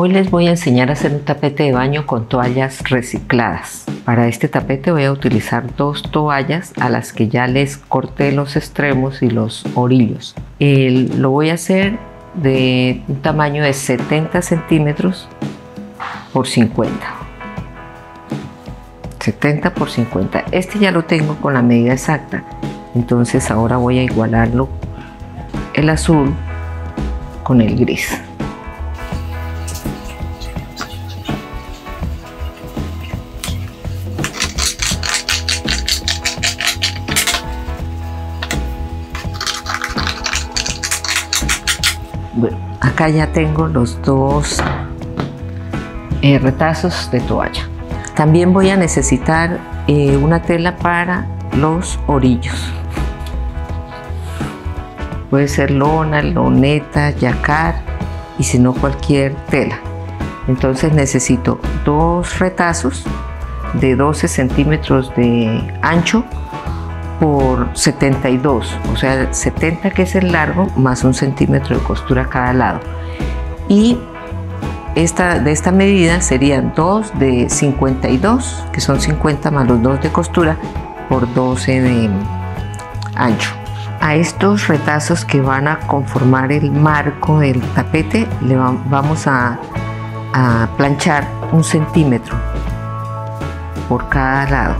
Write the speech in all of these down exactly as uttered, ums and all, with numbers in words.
Hoy les voy a enseñar a hacer un tapete de baño con toallas recicladas. Para este tapete voy a utilizar dos toallas a las que ya les corté los extremos y los orillos. Eh, lo voy a hacer de un tamaño de setenta centímetros por cincuenta. setenta por cincuenta. Este ya lo tengo con la medida exacta. Entonces ahora voy a igualarlo el azul con el gris. Bueno, acá ya tengo los dos eh, retazos de toalla. También voy a necesitar eh, una tela para los orillos. Puede ser lona, loneta, yacar y si no cualquier tela. Entonces necesito dos retazos de doce centímetros de ancho por setenta y dos, o sea setenta que es el largo más un centímetro de costura a cada lado, y esta, de esta medida serían dos de cincuenta y dos que son cincuenta más los dos de costura por doce de ancho. A estos retazos que van a conformar el marco del tapete le vamos a, a planchar un centímetro por cada lado.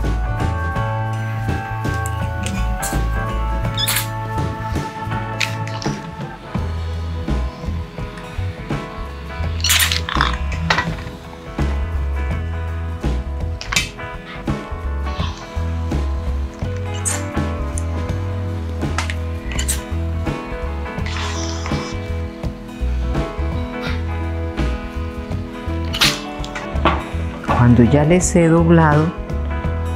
Cuando ya les he doblado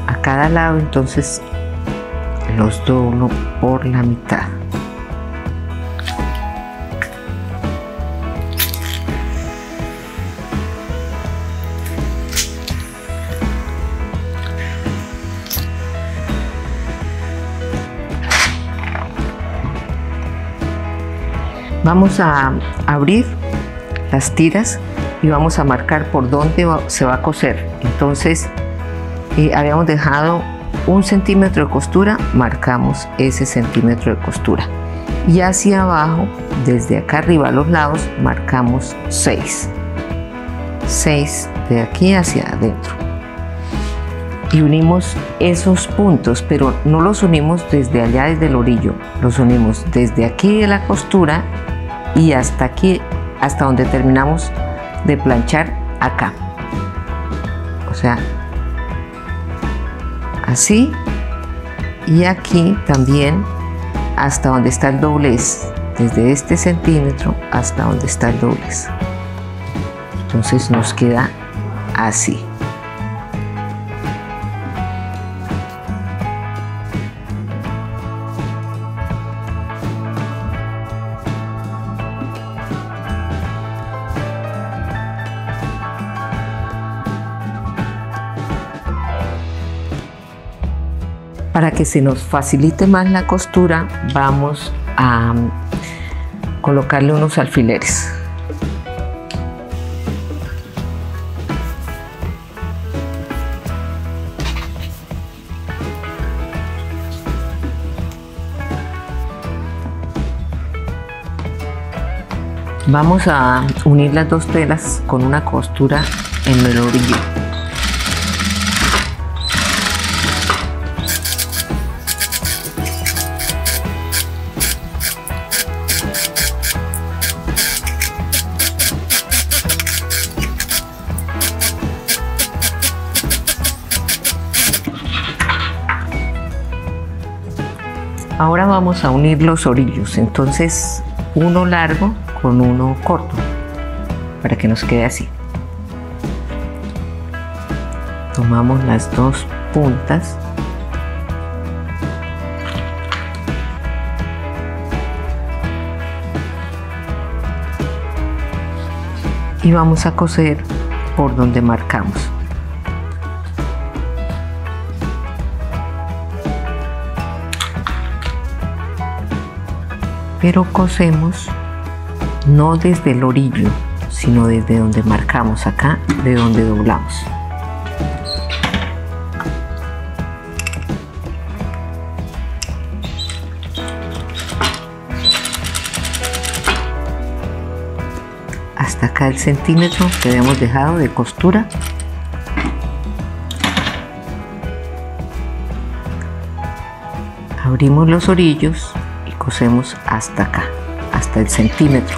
a cada lado, entonces los doblo por la mitad. Vamos a abrir las tiras y vamos a marcar por dónde va, se va a coser. Entonces eh, habíamos dejado un centímetro de costura, marcamos ese centímetro de costura y hacia abajo, desde acá arriba a los lados, marcamos seis, seis de aquí hacia adentro y unimos esos puntos, pero no los unimos desde allá, desde el orillo, los unimos desde aquí de la costura y hasta aquí, hasta donde terminamos de planchar acá, o sea así, y aquí también hasta donde está el doblez, desde este centímetro hasta donde está el doblez. Entonces nos queda así. Para que se nos facilite más la costura, vamos a colocarle unos alfileres. Vamos a unir las dos telas con una costura en el orillo. Ahora vamos a unir los orillos, entonces uno largo con uno corto, para que nos quede así. Tomamos las dos puntas y vamos a coser por donde marcamos. Pero cosemos no desde el orillo, sino desde donde marcamos acá, de donde doblamos. Hasta acá el centímetro que habíamos dejado de costura. Abrimos los orillos y cosemos hasta acá, hasta el centímetro.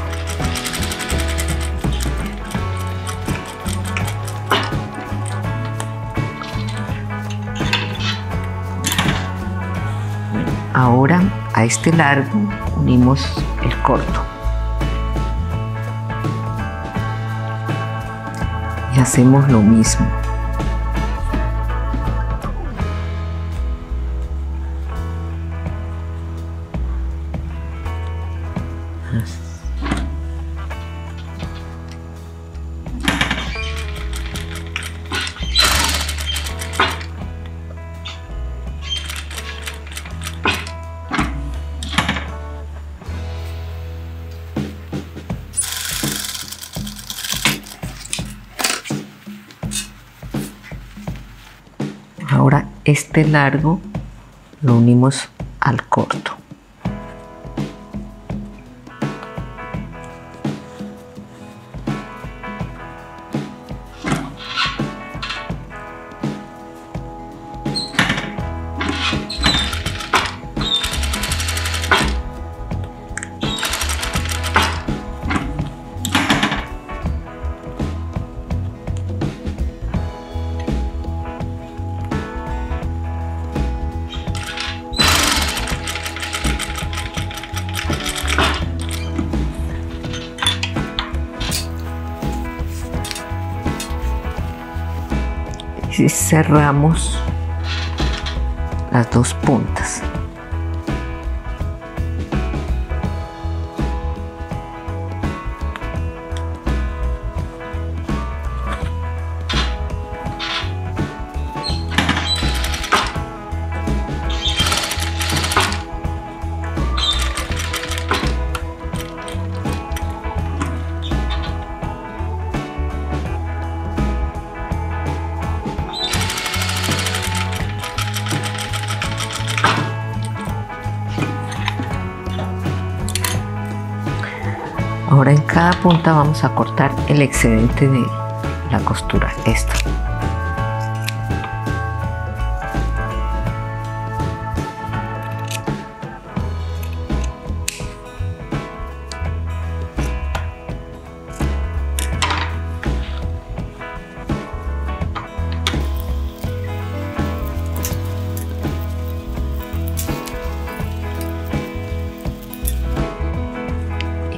Ahora a este largo unimos el corto y hacemos lo mismo. Ahora este largo lo unimos al corto. Y cerramos las dos puntas. Ahora en cada punta vamos a cortar el excedente de la costura, esta.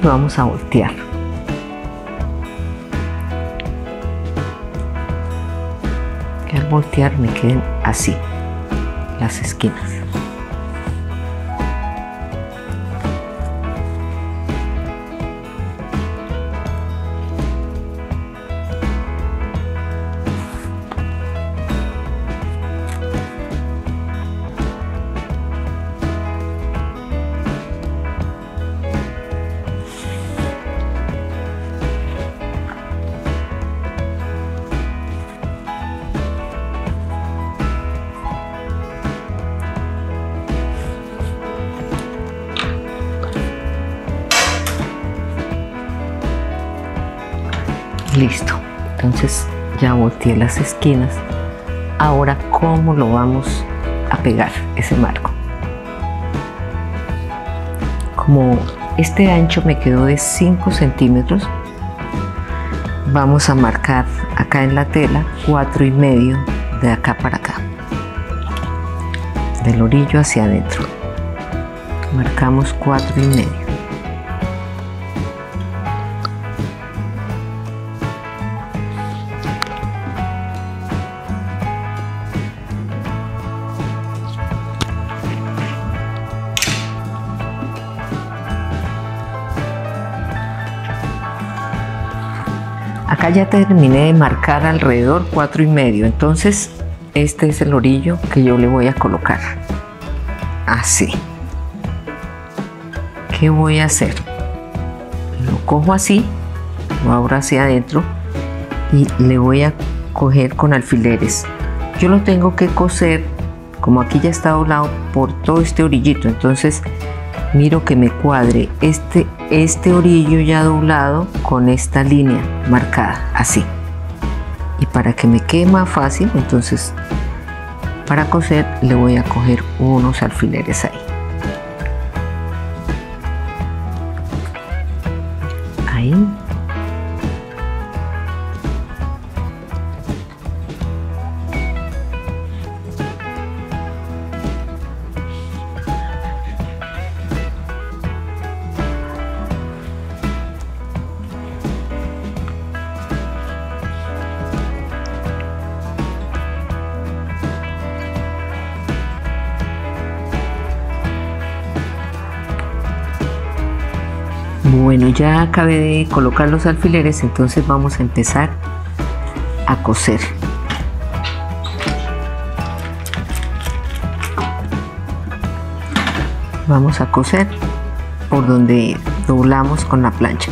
Y vamos a voltear. Y al voltear me queden así las esquinas. Listo, entonces ya volteé las esquinas. Ahora, ¿cómo lo vamos a pegar ese marco? Como este ancho me quedó de cinco centímetros, vamos a marcar acá en la tela cuatro y medio de acá para acá, del orillo hacia adentro. Marcamos cuatro y medio. Acá ya terminé de marcar alrededor cuatro y medio, entonces este es el orillo que yo le voy a colocar. Así. ¿Qué voy a hacer? Lo cojo así lo abro hacia adentro y le voy a coger con alfileres. Yo lo tengo que coser, como aquí ya está doblado, por todo este orillito, entonces miro que me cuadre este, este orillo ya doblado con esta línea marcada, así. Y para que me quede más fácil, entonces para coser le voy a coger unos alfileres ahí. Ahí. Bueno, ya acabé de colocar los alfileres, entonces vamos a empezar a coser. Vamos a coser por donde doblamos con la plancha.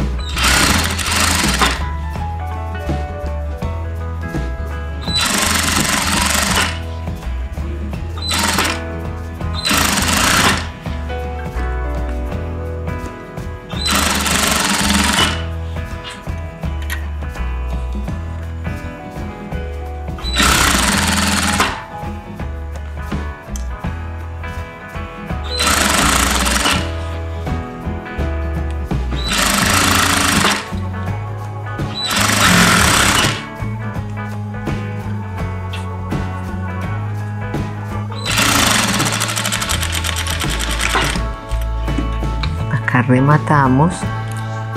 Rematamos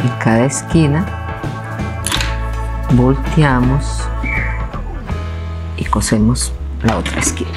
en cada esquina, volteamos y cosemos la otra esquina.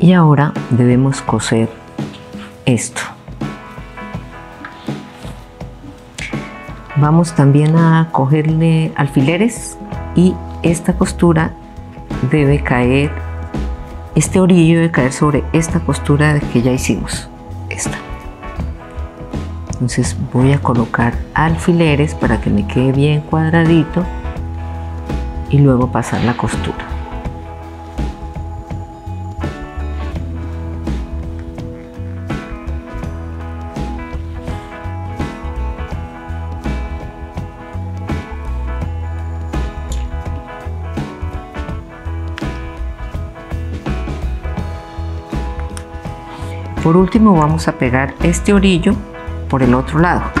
Y ahora debemos coser esto. Vamos también a cogerle alfileres y esta costura debe caer, este orillo debe caer sobre esta costura que ya hicimos, esta. Entonces voy a colocar alfileres para que me quede bien cuadradito y luego pasar la costura. Por último vamos a pegar este orillo por el otro lado.